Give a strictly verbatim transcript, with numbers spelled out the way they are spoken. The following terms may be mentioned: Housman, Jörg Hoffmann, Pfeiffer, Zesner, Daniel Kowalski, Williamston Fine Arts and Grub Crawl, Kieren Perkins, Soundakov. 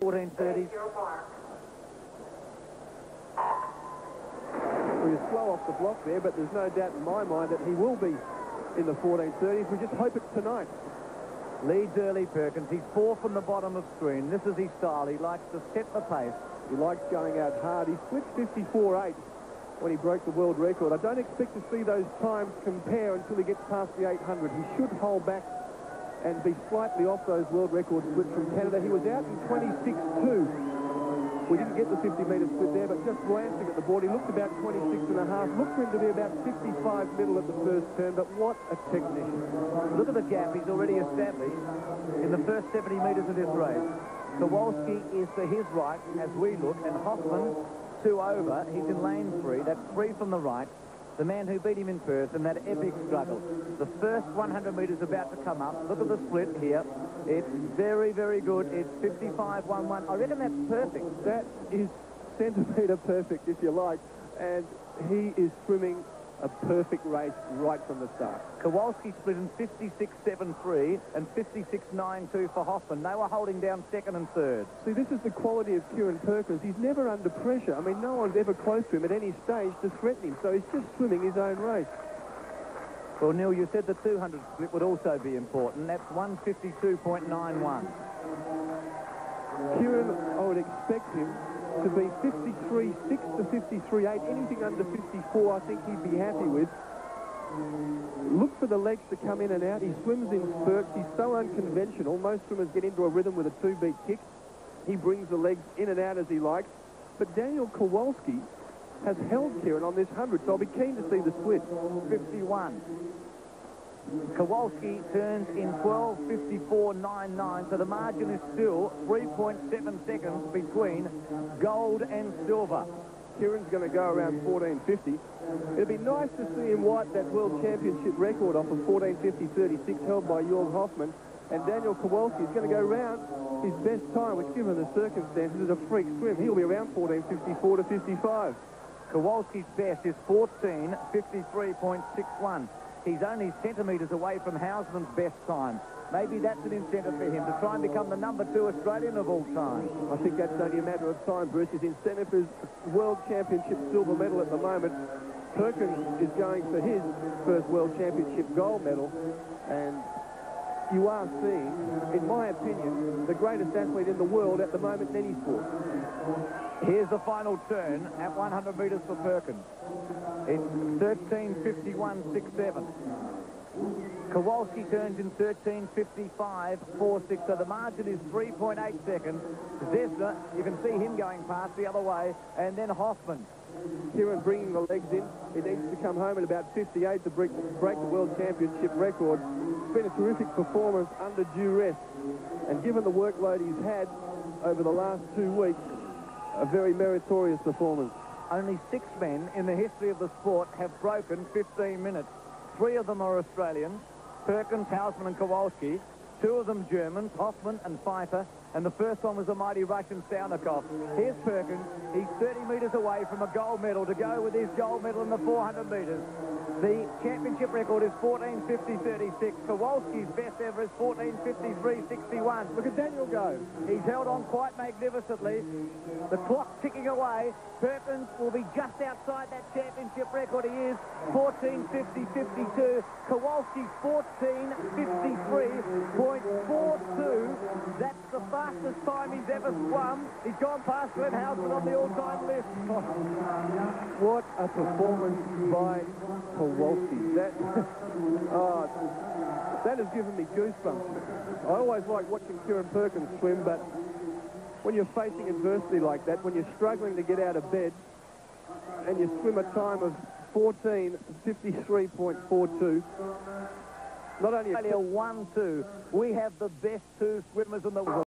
fourteen thirty. He was slow off the block there, but there's no doubt in my mind that he will be in the fourteen thirties. We just hope it's tonight. Leads early, Perkins. He's four from the bottom of screen. This is his style. He likes to set the pace. He likes going out hard. He switched fifty-four eight when he broke the world record. I don't expect to see those times compare until he gets past the eight hundred. He should hold back and be slightly off those world record splits from Canada. He was out in twenty-six two. We didn't get the fifty metre split there, but just glancing at the board, he looked about twenty-six and a half. Looked for him to be about fifty-five middle at the first turn, but what a technician. Look at the gap he's already established in the first seventy metres of this race. Kowalski is to his right as we look, and Hoffmann two over. He's in lane three. That's three from the right. The man who beat him in Perth in that epic struggle. The first one hundred metres about to come up. Look at the split here. It's very, very good. It's fifty-five one one. I reckon that's perfect. That is centimetre perfect, if you like. And he is swimming a perfect race right from the start. Kowalski split in fifty-six seven three and fifty-six nine two for Hoffmann. They were holding down second and third. See, this is the quality of Kieren Perkins. He's never under pressure. I mean, no one's ever close to him at any stage to threaten him, so he's just swimming his own race. Well, Neil, you said the two hundred split would also be important. That's one fifty-two ninety-one. Kieren, I would expect him to be fifty-three six to fifty-three eight, anything under fifty-four, I think he'd be happy with. Look for the legs to come in and out. He swims in spurts. He's so unconventional. Most swimmers get into a rhythm with a two-beat kick. He brings the legs in and out as he likes. But Daniel Kowalski has held Kieren on this hundred, so I'll be keen to see the split. fifty-one. Kowalski turns in twelve fifty-four ninety-nine, so the margin is still three point seven seconds between gold and silver. Kieren's going to go around fourteen fifty. It'd be nice to see him wipe that world championship record off of fourteen fifty thirty-six held by Jörg Hoffmann, and Daniel Kowalski is going to go round his best time, which given the circumstances is a freak swim. He'll be around fourteen fifty-four to fifty-five. Kowalski's best is fourteen fifty-three sixty-one. He's only centimetres away from Housman's best time. Maybe that's an incentive for him to try and become the number two Australian of all time. I think that's only a matter of time, Bruce. His incentive is World Championship silver medal at the moment. Perkins is going for his first World Championship gold medal. And you are seeing, in my opinion, the greatest athlete in the world at the moment in any sport. Here's the final turn at one hundred metres for Perkins. It's thirteen fifty-one sixty-seven. Kowalski turns in thirteen fifty-five forty-six, so the margin is three point eight seconds. Zesner, you can see him going past the other way, and then Hoffmann. Kieren bringing the legs in. He needs to come home at about fifty-eight to break, break the world championship record. It's been a terrific performance under duress, and given the workload he's had over the last two weeks, a very meritorious performance. Only six men in the history of the sport have broken fifteen minutes. Three of them are Australians, Perkins, Housman and Kowalski. Two of them Germans, Hoffmann and Pfeiffer, and the first one was the mighty Russian Soundakov. Here's Perkins. He's thirty metres away from a gold medal to go with his gold medal in the four hundred metres. The championship record is fourteen fifty thirty-six. Kowalski's best ever is fourteen fifty-three sixty-one. Look at Daniel go. He's held on quite magnificently. The clock's ticking away. Perkins will be just outside that championship record. He is fourteen fifty fifty-two. Kowalski fourteen fifty-three forty-two. That's the fastest time he's ever swum. He's gone past Glenn Housman on the all-time list. What a performance by Kowalski. That, uh, that has given me goosebumps. I always like watching Kieren Perkins swim, but when you're facing adversity like that, when you're struggling to get out of bed, and you swim a time of fourteen fifty-three forty-two, not only a one two, we have the best two swimmers in the world.